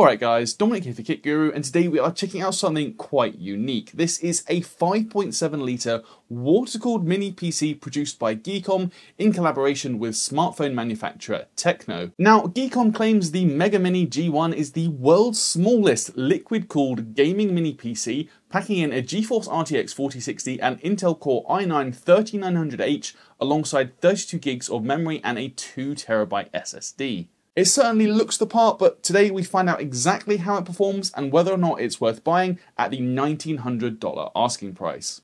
Alright guys, Dominic here for Kit Guru, and today we are checking out something quite unique. This is a 5.7 litre water-cooled mini PC produced by Geekom in collaboration with smartphone manufacturer Tecno. Now, Geekom claims the MegaMini G1 is the world's smallest liquid-cooled gaming mini PC, packing in a GeForce RTX 4060 and Intel Core i9-13900H alongside 32 gigs of memory and a 2TB SSD. It certainly looks the part, but today we find out exactly how it performs and whether or not it's worth buying at the $1,900 asking price.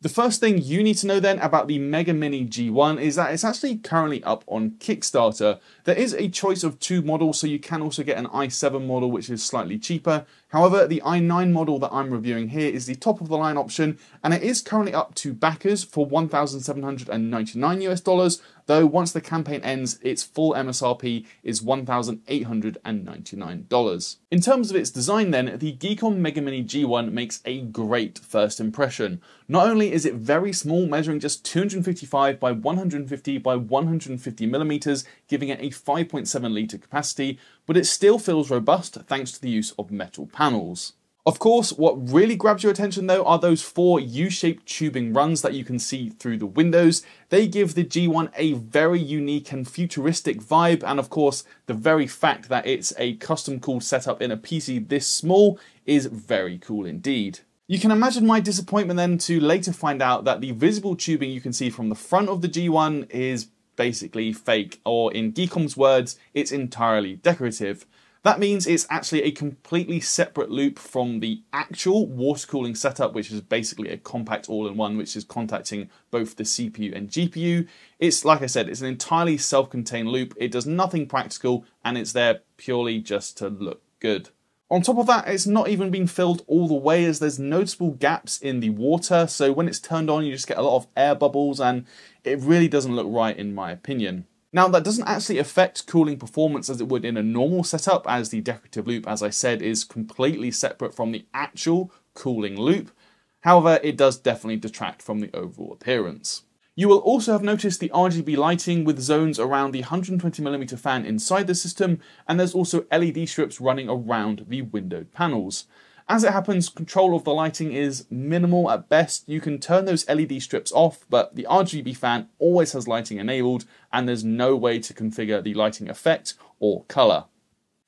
The first thing you need to know then about the MegaMini G1 is that it's actually currently up on Kickstarter. There is a choice of two models, so you can also get an i7 model, which is slightly cheaper. However, the i9 model that I'm reviewing here is the top of the line option, and it is currently up to backers for $1,799 US, though once the campaign ends, its full MSRP is $1,899. In terms of its design then, the Geekom MegaMini G1 makes a great first impression. Not only is it very small, measuring just 255 by 150 by 150 millimeters, giving it a 5.7 litre capacity, but it still feels robust thanks to the use of metal panels. Of course, what really grabs your attention though are those four U-shaped tubing runs that you can see through the windows. They give the G1 a very unique and futuristic vibe, and of course, the very fact that it's a custom cooled setup in a PC this small is very cool indeed. You can imagine my disappointment then to later find out that the visible tubing you can see from the front of the G1 is basically fake, or in Geekom's words, it's entirely decorative. That means it's actually a completely separate loop from the actual water cooling setup, which is basically a compact all-in-one, which is contacting both the CPU and GPU. It's, like I said, it's an entirely self-contained loop. It does nothing practical, and it's there purely just to look good. On top of that, it's not even been filled all the way, as there's noticeable gaps in the water, so when it's turned on, you just get a lot of air bubbles, and it really doesn't look right in my opinion. Now, that doesn't actually affect cooling performance as it would in a normal setup, as the decorative loop, as I said, is completely separate from the actual cooling loop. However, it does definitely detract from the overall appearance. You will also have noticed the RGB lighting with zones around the 120mm fan inside the system, and there's also LED strips running around the windowed panels. As it happens, control of the lighting is minimal at best. You can turn those LED strips off, but the RGB fan always has lighting enabled, and there's no way to configure the lighting effect or color.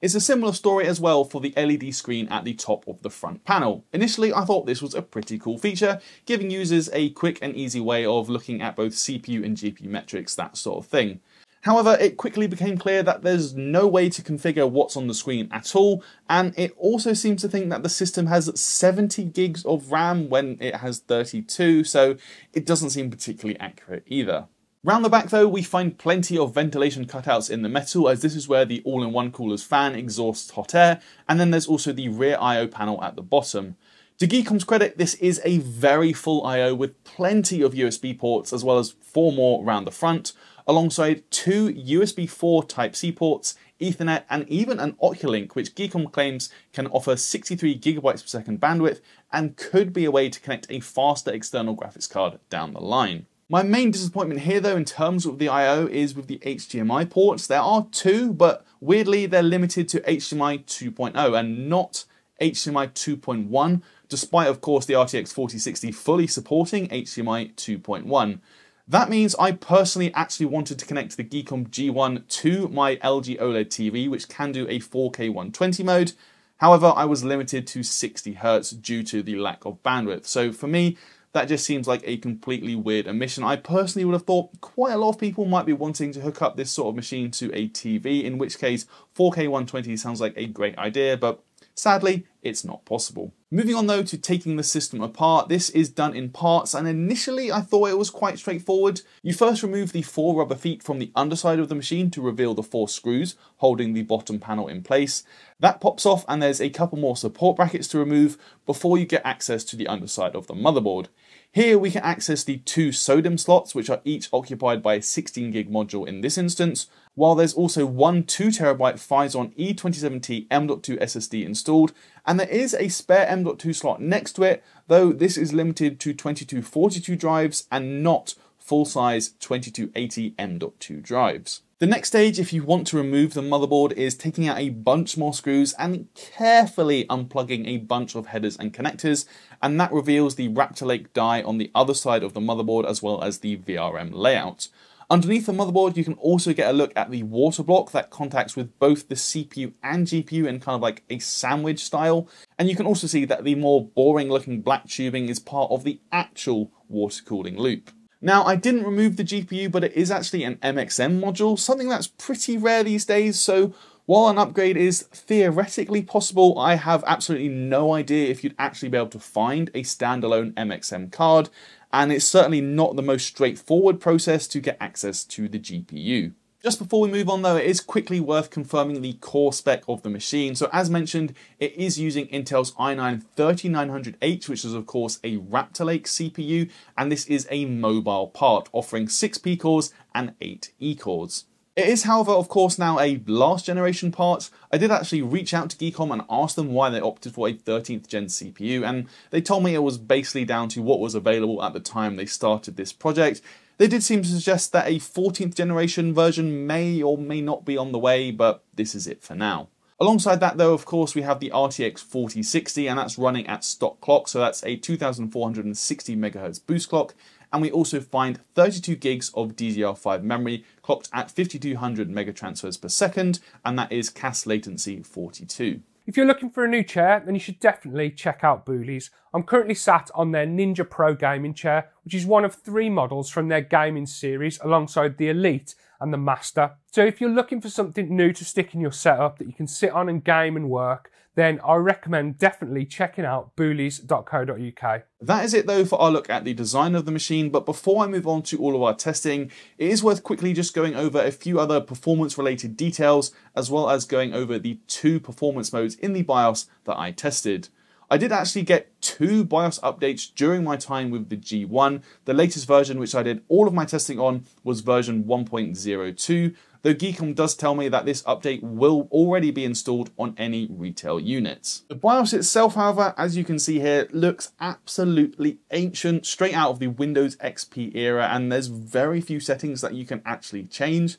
It's a similar story as well for the LED screen at the top of the front panel. Initially, I thought this was a pretty cool feature, giving users a quick and easy way of looking at both CPU and GPU metrics, that sort of thing. However, it quickly became clear that there's no way to configure what's on the screen at all, and it also seems to think that the system has 70 gigs of RAM when it has 32, so it doesn't seem particularly accurate either. Round the back though, we find plenty of ventilation cutouts in the metal, as this is where the all-in-one cooler's fan exhausts hot air, and then there's also the rear I/O panel at the bottom. To Geekom's credit, this is a very full I/O with plenty of USB ports, as well as 4 more round the front, alongside 2 USB 4 Type-C ports, Ethernet, and even an Oculink, which Geekom claims can offer 63 GB per second bandwidth and could be a way to connect a faster external graphics card down the line. My main disappointment here though in terms of the I/O is with the HDMI ports. There are 2, but weirdly they're limited to HDMI 2.0 and not HDMI 2.1, despite of course the RTX 4060 fully supporting HDMI 2.1. That means I personally actually wanted to connect the Geekom G1 to my LG OLED TV, which can do a 4K 120 mode. However, I was limited to 60Hz due to the lack of bandwidth. So for me, that just seems like a completely weird omission. I personally would have thought quite a lot of people might be wanting to hook up this sort of machine to a TV, in which case 4K 120 sounds like a great idea, but sadly, it's not possible. Moving on though to taking the system apart, this is done in parts, and initially I thought it was quite straightforward. You first remove the four rubber feet from the underside of the machine to reveal the four screws holding the bottom panel in place. That pops off and there's a couple more support brackets to remove before you get access to the underside of the motherboard. Here we can access the two SODIMM slots, which are each occupied by a 16 gig module in this instance, while there's also one 2TB Phison E27T M.2 SSD installed, and there is a spare M.2 slot next to it, though this is limited to 2242 drives and not full-size 2280 M.2 drives. The next stage, if you want to remove the motherboard, is taking out a bunch more screws and carefully unplugging a bunch of headers and connectors, and that reveals the Raptor Lake die on the other side of the motherboard as well as the VRM layout. Underneath the motherboard, you can also get a look at the water block that contacts with both the CPU and GPU in kind of like a sandwich style, and you can also see that the more boring looking black tubing is part of the actual water cooling loop. Now, I didn't remove the GPU, but it is actually an MXM module, something that's pretty rare these days, so while an upgrade is theoretically possible, I have absolutely no idea if you'd actually be able to find a standalone MXM card, and it's certainly not the most straightforward process to get access to the GPU. Just before we move on though, it is quickly worth confirming the core spec of the machine. So as mentioned, it is using Intel's i9-13900H, which is of course a Raptor Lake CPU, and this is a mobile part, offering 6P cores and 8 E cores. It is, however, of course now a last generation part. I did actually reach out to Geekom and ask them why they opted for a 13th gen CPU, and they told me it was basically down to what was available at the time they started this project. They did seem to suggest that a 14th generation version may or may not be on the way, but this is it for now. Alongside that though, of course, we have the RTX 4060, and that's running at stock clock, so that's a 2460 MHz boost clock, and we also find 32 gigs of DDR5 memory clocked at 5200 megatransfers per second, and that is CAS latency 42. If you're looking for a new chair, then you should definitely check out Booleys. I'm currently sat on their Ninja Pro gaming chair, which is one of three models from their gaming series alongside the Elite and the Master. So if you're looking for something new to stick in your setup that you can sit on and game and work, then I recommend definitely checking out booleys.co.uk. That is it though for our look at the design of the machine, but before I move on to all of our testing, it is worth quickly just going over a few other performance related details, as well as going over the two performance modes in the BIOS that I tested. I did actually get two BIOS updates during my time with the G1. The latest version, which I did all of my testing on, was version 1.02, though Geekom does tell me that this update will already be installed on any retail units. The BIOS itself, however, as you can see here, looks absolutely ancient, straight out of the Windows XP era, and there's very few settings that you can actually change.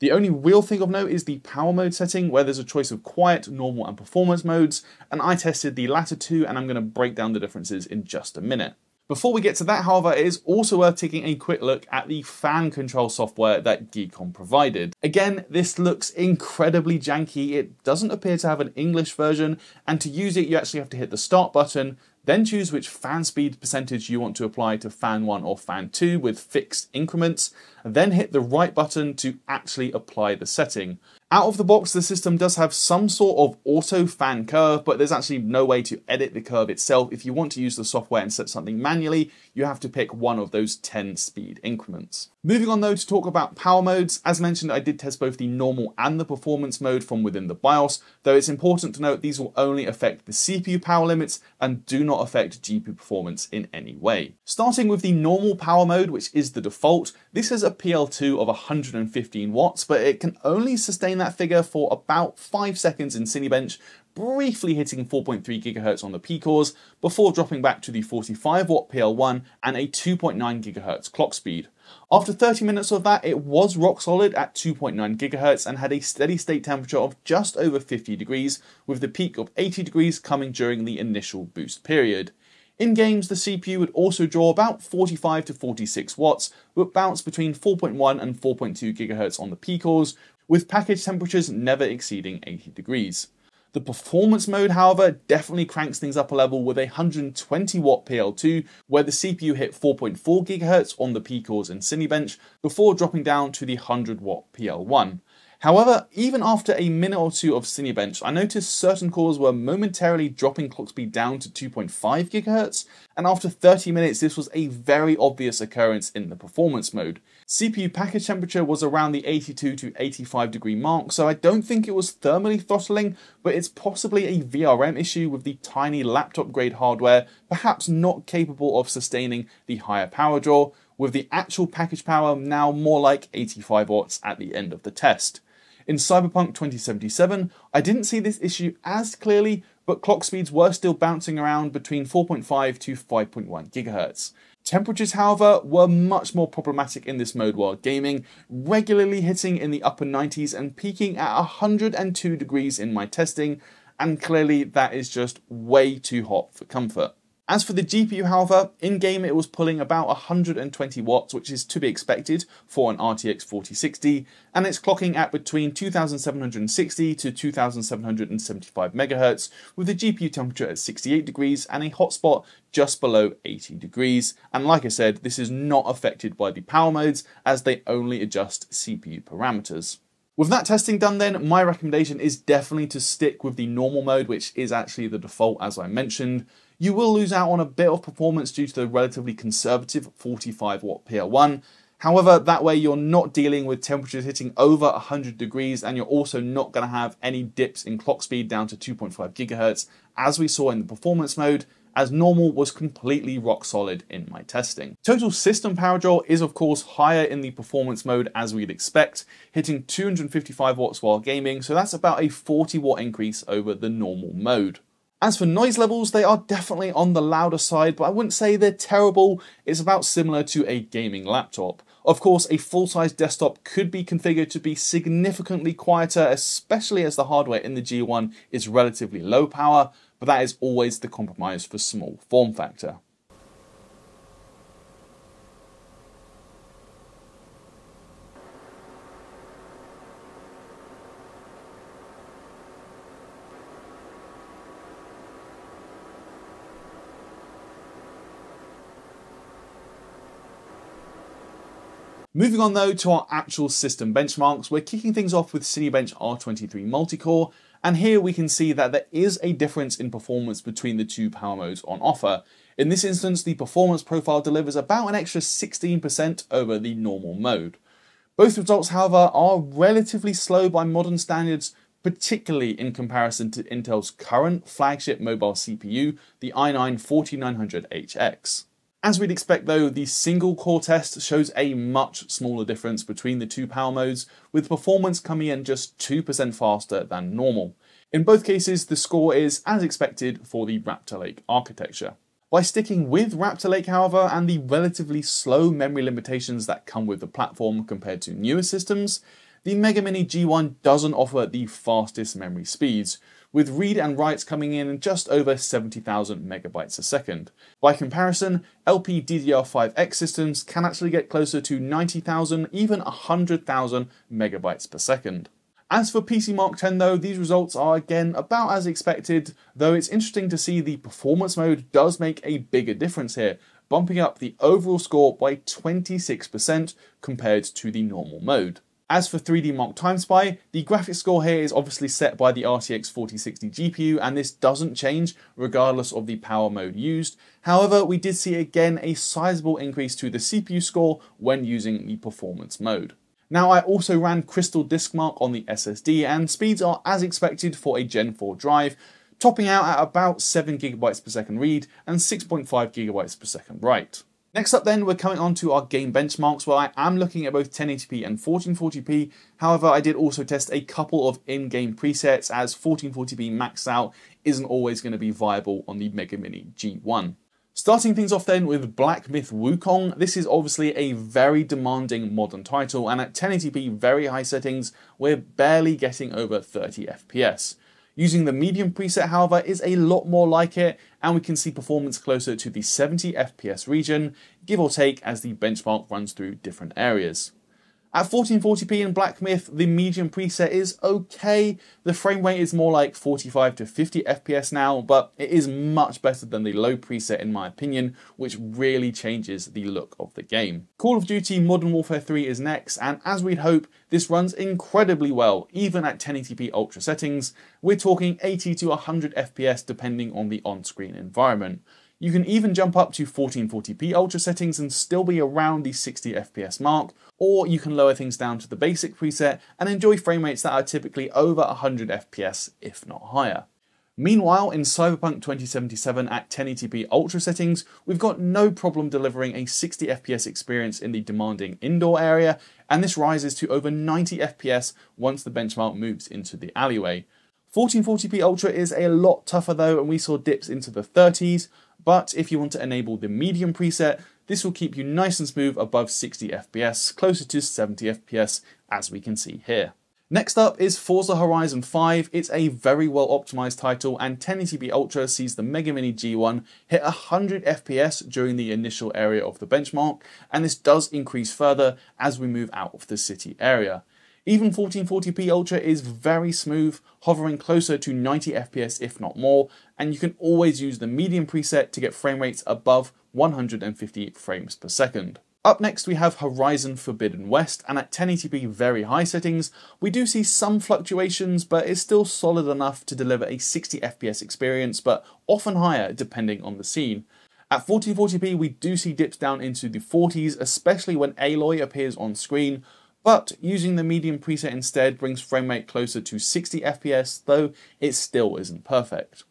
The only real thing of note is the power mode setting, where there's a choice of quiet, normal and performance modes, and I tested the latter two, and I'm going to break down the differences in just a minute. Before we get to that, however, it is also worth taking a quick look at the fan control software that Geekom provided. Again, this looks incredibly janky. It doesn't appear to have an English version, and to use it you actually have to hit the start button, then choose which fan speed percentage you want to apply to fan 1 or fan 2 with fixed increments, and then hit the right button to actually apply the setting. Out of the box, the system does have some sort of auto fan curve, but there's actually no way to edit the curve itself. If you want to use the software and set something manually, you have to pick one of those 10 speed increments. Moving on though to talk about power modes. As mentioned, I did test both the normal and the performance mode from within the BIOS, though it's important to note these will only affect the CPU power limits and do not affect GPU performance in any way. Starting with the normal power mode, which is the default, this has a PL2 of 115 watts, but it can only sustain that figure for about 5 seconds in Cinebench, briefly hitting 4.3 gigahertz on the P cores before dropping back to the 45 watt PL1 and a 2.9 gigahertz clock speed. After 30 minutes of that, it was rock solid at 2.9 gigahertz and had a steady state temperature of just over 50 degrees, with the peak of 80 degrees coming during the initial boost period. In games, the CPU would also draw about 45 to 46 watts, but bounce between 4.1 and 4.2 gigahertz on the P cores, with package temperatures never exceeding 80 degrees. The performance mode, however, definitely cranks things up a level with a 120 watt PL2, where the CPU hit 4.4 gigahertz on the P cores in Cinebench before dropping down to the 100 watt PL1. However, even after a minute or two of Cinebench, I noticed certain cores were momentarily dropping clock speed down to 2.5 GHz, and after 30 minutes this was a very obvious occurrence in the performance mode. CPU package temperature was around the 82 to 85 degree mark, so I don't think it was thermally throttling, but it's possibly a VRM issue with the tiny laptop grade hardware perhaps not capable of sustaining the higher power draw, with the actual package power now more like 85 watts at the end of the test. In Cyberpunk 2077, I didn't see this issue as clearly, but clock speeds were still bouncing around between 4.5 to 5.1 GHz. Temperatures, however, were much more problematic in this mode while gaming, regularly hitting in the upper 90s and peaking at 102 degrees in my testing, and clearly that is just way too hot for comfort. As for the GPU, however, in-game it was pulling about 120 watts, which is to be expected for an RTX 4060, and it's clocking at between 2760 to 2775 MHz, with the GPU temperature at 68 degrees and a hotspot just below 80 degrees. And like I said, this is not affected by the power modes, as they only adjust CPU parameters. With that testing done then, my recommendation is definitely to stick with the normal mode, which is actually the default, as I mentioned. You will lose out on a bit of performance due to the relatively conservative 45 watt PR1. However, that way you're not dealing with temperatures hitting over 100 degrees, and you're also not going to have any dips in clock speed down to 2.5 GHz as we saw in the performance mode, as normal was completely rock solid in my testing. Total system power draw is of course higher in the performance mode as we'd expect, hitting 255 watts while gaming, so that's about a 40 watt increase over the normal mode. As for noise levels, they are definitely on the louder side, but I wouldn't say they're terrible. It's about similar to a gaming laptop. Of course, a full-size desktop could be configured to be significantly quieter, especially as the hardware in the G1 is relatively low power, but that is always the compromise for small form factor. Moving on though to our actual system benchmarks, we're kicking things off with Cinebench R23 multi-core, and here we can see that there is a difference in performance between the two power modes on offer. In this instance, the performance profile delivers about an extra 16% over the normal mode. Both results, however, are relatively slow by modern standards, particularly in comparison to Intel's current flagship mobile CPU, the i9-14900HX. As we'd expect though, the single core test shows a much smaller difference between the two power modes, with performance coming in just 2% faster than normal. In both cases, the score is, as expected, for the Raptor Lake architecture. By sticking with Raptor Lake, however, and the relatively slow memory limitations that come with the platform compared to newer systems, the MegaMini G1 doesn't offer the fastest memory speeds, with read and writes coming in just over 70,000 megabytes a second. By comparison, LPDDR5X systems can actually get closer to 90,000, even 100,000 megabytes per second. As for PCMark 10 though, these results are again about as expected, though it's interesting to see the performance mode does make a bigger difference here, bumping up the overall score by 26% compared to the normal mode. As for 3DMark TimeSpy, the graphics score here is obviously set by the RTX 4060 GPU, and this doesn't change regardless of the power mode used. However, we did see again a sizable increase to the CPU score when using the performance mode. Now, I also ran Crystal Disk Mark on the SSD, and speeds are as expected for a Gen 4 drive, topping out at about 7 GB per second read and 6.5 GB per second write. Next up then, we're coming on to our game benchmarks, where I am looking at both 1080p and 1440p. However, I did also test a couple of in-game presets, as 1440p maxed out isn't always going to be viable on the MegaMini G1. Starting things off then with Black Myth: Wukong. This is obviously a very demanding modern title, and at 1080p very high settings, we're barely getting over 30 FPS. Using the medium preset, however, is a lot more like it, and we can see performance closer to the 70 FPS region, give or take as the benchmark runs through different areas. At 1440p in Black Myth, the medium preset is okay. The frame rate is more like 45 to 50 FPS now, but it is much better than the low preset in my opinion, which really changes the look of the game. Call of Duty Modern Warfare 3 is next, and as we'd hope, this runs incredibly well, even at 1080p ultra settings. We're talking 80 to 100 FPS depending on the on-screen environment. You can even jump up to 1440p ultra settings and still be around the 60 FPS mark, or you can lower things down to the basic preset and enjoy frame rates that are typically over 100 FPS, if not higher. Meanwhile, in Cyberpunk 2077 at 1080p ultra settings, we've got no problem delivering a 60 FPS experience in the demanding indoor area, and this rises to over 90 FPS once the benchmark moves into the alleyway. 1440p ultra is a lot tougher though, and we saw dips into the 30s, but if you want to enable the medium preset, this will keep you nice and smooth above 60 FPS, closer to 70 FPS as we can see here. Next up is Forza Horizon 5. It's a very well optimized title, and 1080p ultra sees the MegaMini G1 hit 100 FPS during the initial area of the benchmark, and this does increase further as we move out of the city area. Even 1440p ultra is very smooth, hovering closer to 90 FPS if not more, and you can always use the medium preset to get frame rates above 150 frames per second. Up next we have Horizon Forbidden West, and at 1080p very high settings we do see some fluctuations, but it's still solid enough to deliver a 60 FPS experience, but often higher depending on the scene. At 1440p we do see dips down into the 40s, especially when Aloy appears on screen, but using the medium preset instead brings frame rate closer to 60 FPS, though it still isn't perfect.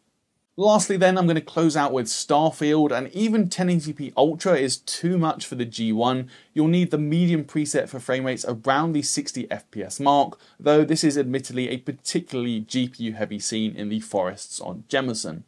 Lastly then, I'm going to close out with Starfield, and even 1080p ultra is too much for the G1. You'll need the medium preset for frame rates around the 60 FPS mark, though this is admittedly a particularly GPU heavy scene in the forests on Jemison.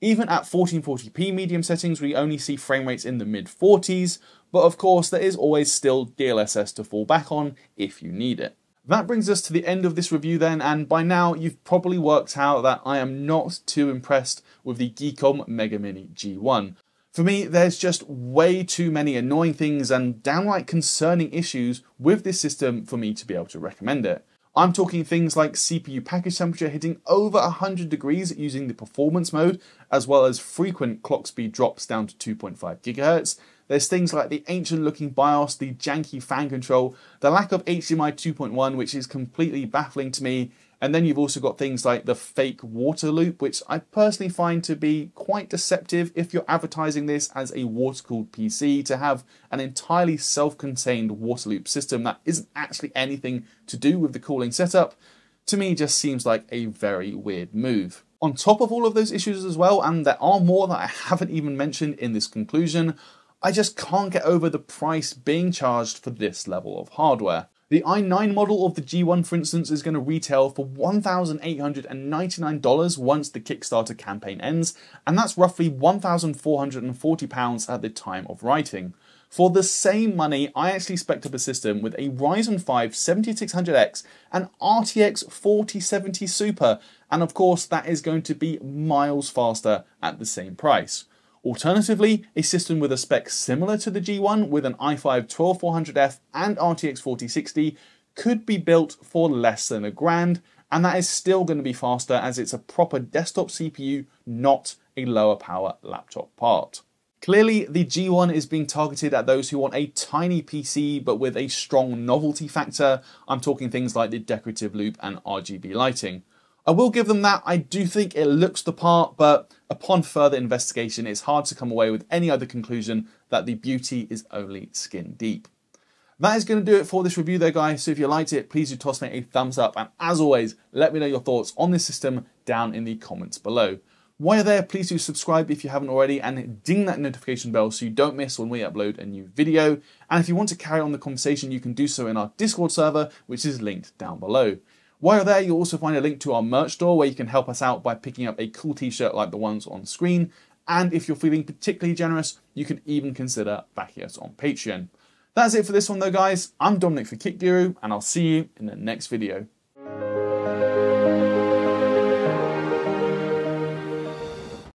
Even at 1440p medium settings, we only see frame rates in the mid-40s, but of course there is always still DLSS to fall back on if you need it. That brings us to the end of this review then, and by now you've probably worked out that I am not too impressed with the Geekom MegaMini G1. For me, there's just way too many annoying things and downright concerning issues with this system for me to be able to recommend it. I'm talking things like CPU package temperature hitting over 100 degrees using the performance mode, as well as frequent clock speed drops down to 2.5 GHz. There's things like the ancient looking BIOS, the janky fan control, the lack of HDMI 2.1, which is completely baffling to me. And then you've also got things like the fake water loop, which I personally find to be quite deceptive if you're advertising this as a water-cooled PC, to have an entirely self-contained water loop system that isn't actually anything to do with the cooling setup. To me, just seems like a very weird move. On top of all of those issues as well, and there are more that I haven't even mentioned in this conclusion, I just can't get over the price being charged for this level of hardware. The i9 model of the G1, for instance, is going to retail for $1,899 once the Kickstarter campaign ends, and that's roughly £1,440 at the time of writing. For the same money, I actually spec'd up a system with a Ryzen 5 7600X and RTX 4070 Super, and of course that is going to be miles faster at the same price. Alternatively, a system with a spec similar to the G1 with an i5-12400F and RTX 4060 could be built for less than $1,000, and that is still going to be faster as it's a proper desktop CPU, not a lower power laptop part. Clearly, the G1 is being targeted at those who want a tiny PC but with a strong novelty factor. I'm talking things like the decorative loop and RGB lighting. I will give them that, I do think it looks the part, but upon further investigation it's hard to come away with any other conclusion that the beauty is only skin deep. That is going to do it for this review though guys, so if you liked it please do toss me a thumbs up, and as always let me know your thoughts on this system down in the comments below. While you're there please do subscribe if you haven't already and ding that notification bell so you don't miss when we upload a new video, and if you want to carry on the conversation you can do so in our Discord server which is linked down below. While you're there, you'll also find a link to our merch store where you can help us out by picking up a cool t-shirt like the ones on screen, and if you're feeling particularly generous, you can even consider backing us on Patreon. That's it for this one though guys, I'm Dominic for Kick Guru, and I'll see you in the next video.